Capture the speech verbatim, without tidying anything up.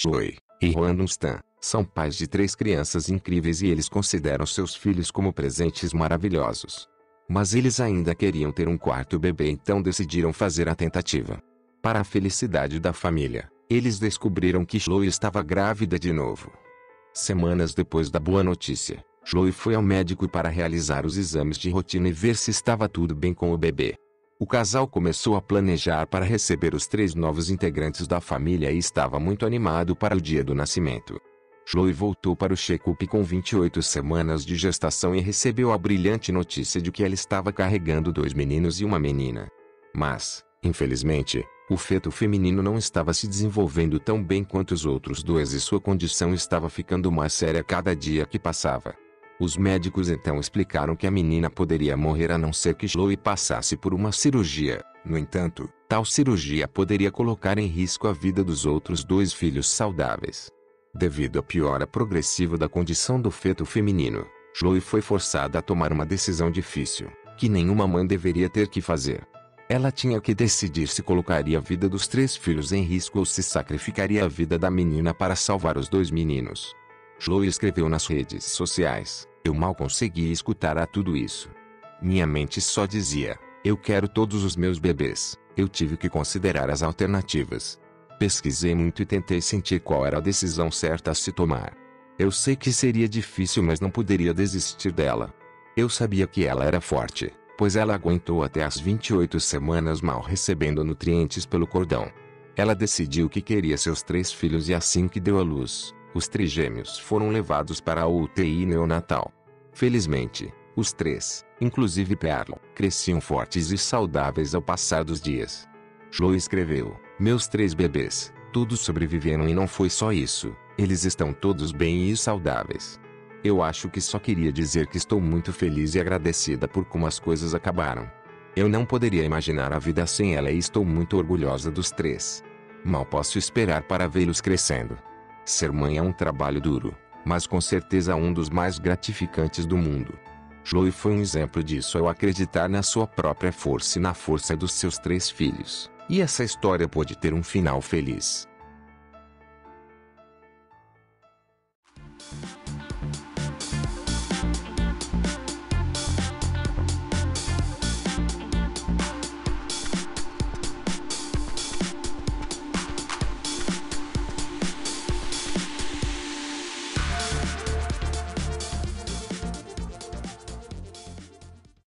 Chloe e Chloe Dunstan são pais de três crianças incríveis e eles consideram seus filhos como presentes maravilhosos. Mas eles ainda queriam ter um quarto bebê, então decidiram fazer a tentativa. Para a felicidade da família, eles descobriram que Chloe estava grávida de novo. Semanas depois da boa notícia, Chloe foi ao médico para realizar os exames de rotina e ver se estava tudo bem com o bebê. O casal começou a planejar para receber os três novos integrantes da família e estava muito animado para o dia do nascimento. Chloe voltou para o check-up com vinte e oito semanas de gestação e recebeu a brilhante notícia de que ela estava carregando dois meninos e uma menina. Mas, infelizmente, o feto feminino não estava se desenvolvendo tão bem quanto os outros dois e sua condição estava ficando mais séria cada dia que passava. Os médicos então explicaram que a menina poderia morrer a não ser que Chloe passasse por uma cirurgia. No entanto, tal cirurgia poderia colocar em risco a vida dos outros dois filhos saudáveis. Devido à piora progressiva da condição do feto feminino, Chloe foi forçada a tomar uma decisão difícil, que nenhuma mãe deveria ter que fazer. Ela tinha que decidir se colocaria a vida dos três filhos em risco ou se sacrificaria a vida da menina para salvar os dois meninos. Chloe escreveu nas redes sociais: "Eu mal consegui escutar a tudo isso. Minha mente só dizia, eu quero todos os meus bebês. Eu tive que considerar as alternativas. Pesquisei muito e tentei sentir qual era a decisão certa a se tomar. Eu sei que seria difícil, mas não poderia desistir dela. Eu sabia que ela era forte, pois ela aguentou até as vinte e oito semanas mal recebendo nutrientes pelo cordão. Ela decidiu que queria seus três filhos e assim que deu à luz, os trigêmeos foram levados para a U T I neonatal. Felizmente, os três, inclusive Pearl, cresciam fortes e saudáveis ao passar dos dias." Chloe escreveu: "Meus três bebês, todos sobreviveram e não foi só isso, eles estão todos bem e saudáveis. Eu acho que só queria dizer que estou muito feliz e agradecida por como as coisas acabaram. Eu não poderia imaginar a vida sem ela e estou muito orgulhosa dos três. Mal posso esperar para vê-los crescendo. Ser mãe é um trabalho duro, mas com certeza um dos mais gratificantes do mundo." Chloe foi um exemplo disso ao acreditar na sua própria força e na força dos seus três filhos. E essa história pode ter um final feliz.